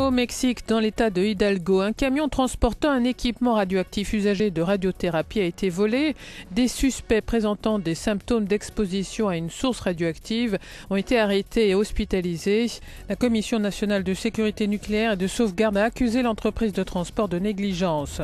Au Mexique, dans l'état de Hidalgo, un camion transportant un équipement radioactif usagé de radiothérapie a été volé. Des suspects présentant des symptômes d'exposition à une source radioactive ont été arrêtés et hospitalisés. La Commission nationale de sécurité nucléaire et de sauvegarde a accusé l'entreprise de transport de négligence.